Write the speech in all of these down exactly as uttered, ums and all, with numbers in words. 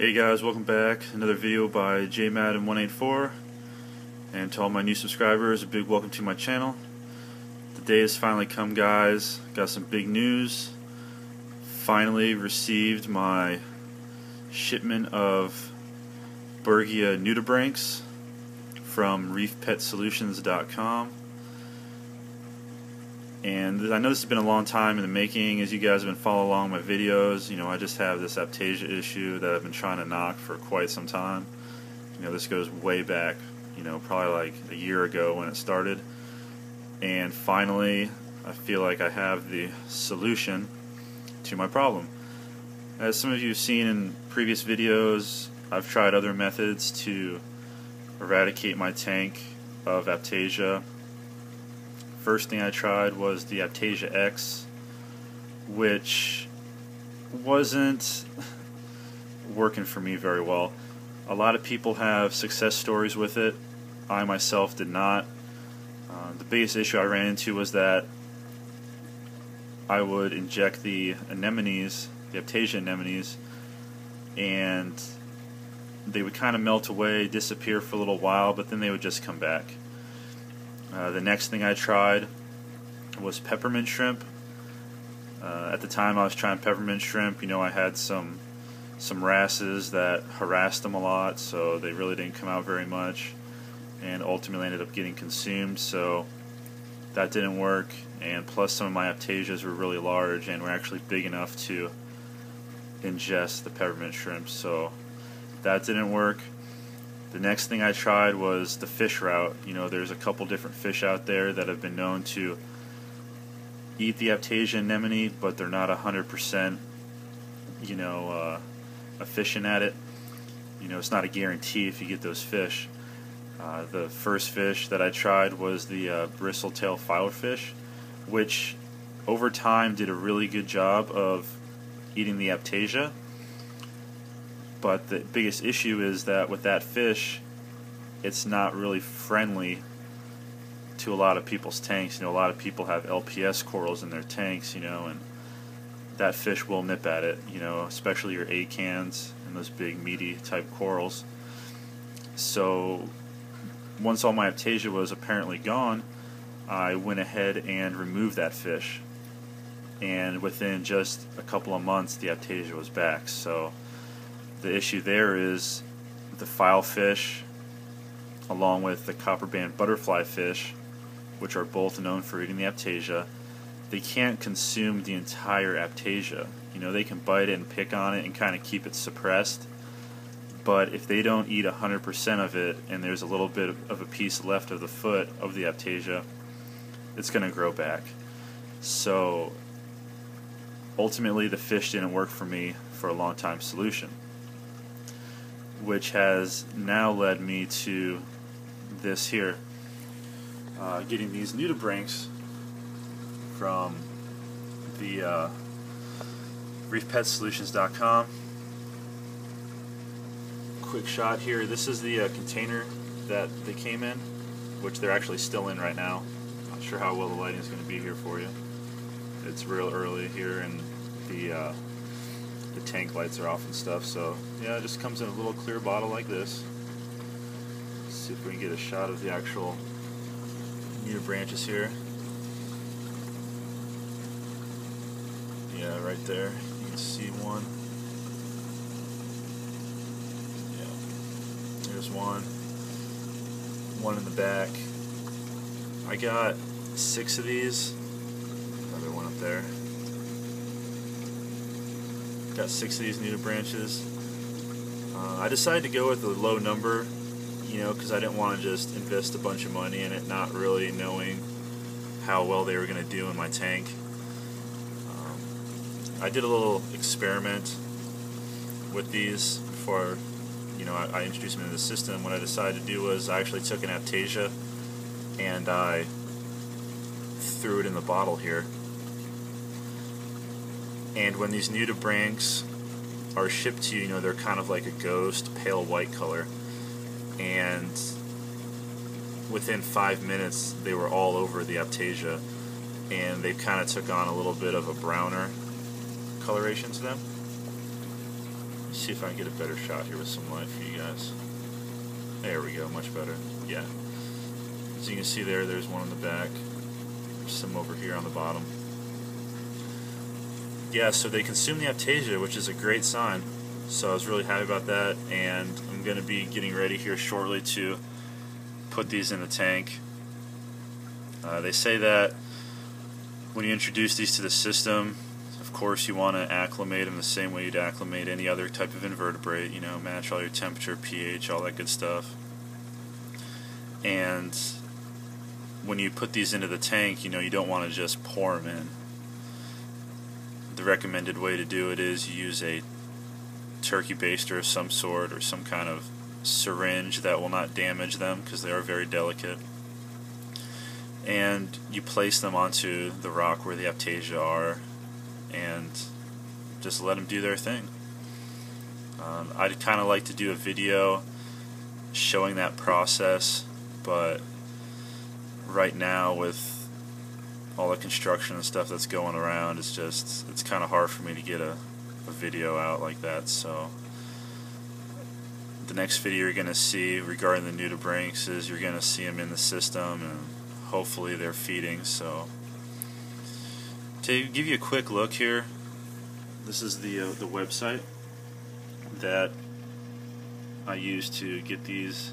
Hey guys, welcome back. Another video by JMadden one eighty-four, and to all my new subscribers, a big welcome to my channel. The day has finally come, guys. Got some big news. Finally received my shipment of Berghia nudibranchs from reef pet solutions dot com. And I know this has been a long time in the making. As you guys have been following along my videos, you know, I just have this Aiptasia issue that I've been trying to knock for quite some time. You know, this goes way back, you know, probably like a year ago when it started. And finally, I feel like I have the solution to my problem. As some of you have seen in previous videos, I've tried other methods to eradicate my tank of Aiptasia. First thing I tried was the Aiptasia X, which wasn't working for me very well. A lot of people have success stories with it. I myself did not. Uh, the biggest issue I ran into was that I would inject the anemones, the Aiptasia anemones, and they would kind of melt away, disappear for a little while, but then they would just come back. Uh, the next thing I tried was peppermint shrimp. Uh, at the time I was trying peppermint shrimp, you know, I had some some wrasses that harassed them a lot, so they really didn't come out very much, and ultimately ended up getting consumed, so that didn't work. And plus, some of my Aiptasias were really large and were actually big enough to ingest the peppermint shrimp, so that didn't work. The next thing I tried was the fish route. You know, there's a couple different fish out there that have been known to eat the Aiptasia anemone, but they're not one hundred percent, you know, uh, efficient at it. You know, it's not a guarantee if you get those fish. Uh, the first fish that I tried was the uh, bristletail filefish, which over time did a really good job of eating the Aiptasia. But the biggest issue is that with that fish, it's not really friendly to a lot of people's tanks. You know, a lot of people have L P S corals in their tanks, you know, and that fish will nip at it, you know, especially your Acans and those big meaty type corals. So once all my Aiptasia was apparently gone, I went ahead and removed that fish. And within just a couple of months, the Aiptasia was back. So the issue there is the filefish, along with the copperband butterflyfish, which are both known for eating the Aiptasia. They can't consume the entire Aiptasia. You know, they can bite it and pick on it and kind of keep it suppressed, but if they don't eat one hundred percent of it and there's a little bit of a piece left of the foot of the Aiptasia, it's going to grow back. So ultimately, the fish didn't work for me for a long time solution, which has now led me to this here, uh, getting these nudibranchs from the uh, reef pets solutions dot com. Quick shot here. This is the uh, container that they came in, which they're actually still in right now. Not sure how well the lighting is going to be here for you. It's real early here, and the uh, the tank lights are off and stuff, so yeah, it just comes in a little clear bottle like this. Let's see if we can get a shot of the actual nudibranchs here. Yeah, right there. You can see one. Yeah, there's one. One in the back. I got six of these. Another one up there. Got six of these nudibranchs. Uh, I decided to go with a low number, you know, because I didn't want to just invest a bunch of money in it, not really knowing how well they were going to do in my tank. Um, I did a little experiment with these before, you know, I, I introduced them into the system. What I decided to do was I actually took an Aiptasia and I threw it in the bottle here. And when these nudibranchs are shipped to you, you know, they're kind of like a ghost, pale white color. And within five minutes, they were all over the Aiptasia, and they kind of took on a little bit of a browner coloration to them. see if I can get a better shot here with some light for you guys. There we go, much better. Yeah. As you can see there, there's one in the back. There's some over here on the bottom. Yeah, so they consume the Aiptasia, which is a great sign. So I was really happy about that, and I'm going to be getting ready here shortly to put these in the tank. Uh, they say that when you introduce these to the system, of course you want to acclimate them the same way you'd acclimate any other type of invertebrate, you know, match all your temperature, pH, all that good stuff. And when you put these into the tank, you know, you don't want to just pour them in. The recommended way to do it is you use a turkey baster of some sort or some kind of syringe that will not damage them because they are very delicate. And you place them onto the rock where the Aiptasia are and just let them do their thing. Um, I'd kind of like to do a video showing that process, but right now with all the construction and stuff that's going around, it's just it's kind of hard for me to get a, a video out like that. So the next video you're going to see regarding the nudibranchs is you're going to see them in the system and hopefully they're feeding. So to give you a quick look here, this is the uh, the website that I use to get these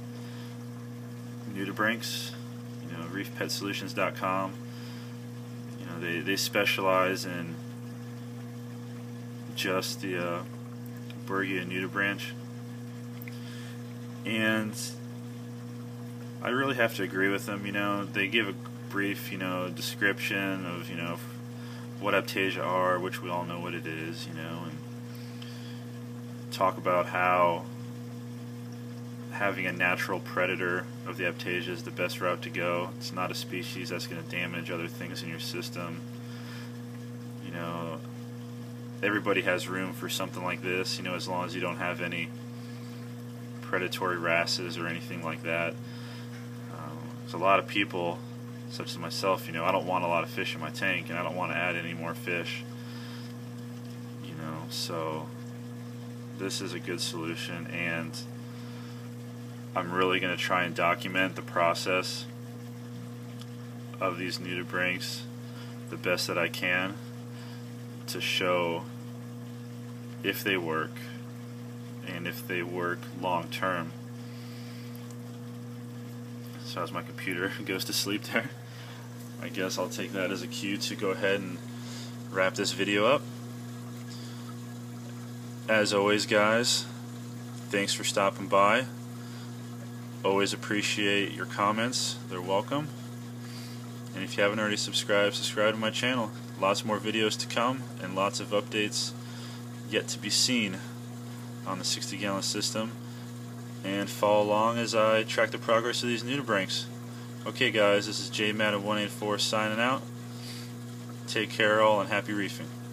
nudibranchs, you know, reef pet solutions dot com. You know, they they specialize in just the uh, Berghia nudibranch, and I really have to agree with them. You know, they give a brief, you know, description of, you know, what Aiptasia are, which we all know what it is, you know, and talk about how having a natural predator of the Aiptasia is the best route to go. It's not a species that's going to damage other things in your system. You know, everybody has room for something like this, you know, as long as you don't have any predatory rashes or anything like that. Um, there's a lot of people, such as myself, you know, I don't want a lot of fish in my tank, and I don't want to add any more fish. You know, so this is a good solution, and I'm really going to try and document the process of these nudibranchs the best that I can to show if they work and if they work long term. So as my computer goes to sleep there, I guess I'll take that as a cue to go ahead and wrap this video up. As always, guys, thanks for stopping by. Always appreciate your comments, they're welcome. And if you haven't already subscribed, subscribe to my channel. Lots more videos to come and lots of updates yet to be seen on the sixty gallon system. And follow along as I track the progress of these nudibranchs. Okay guys, this is J Madden one eighty-four signing out. Take care all and happy reefing.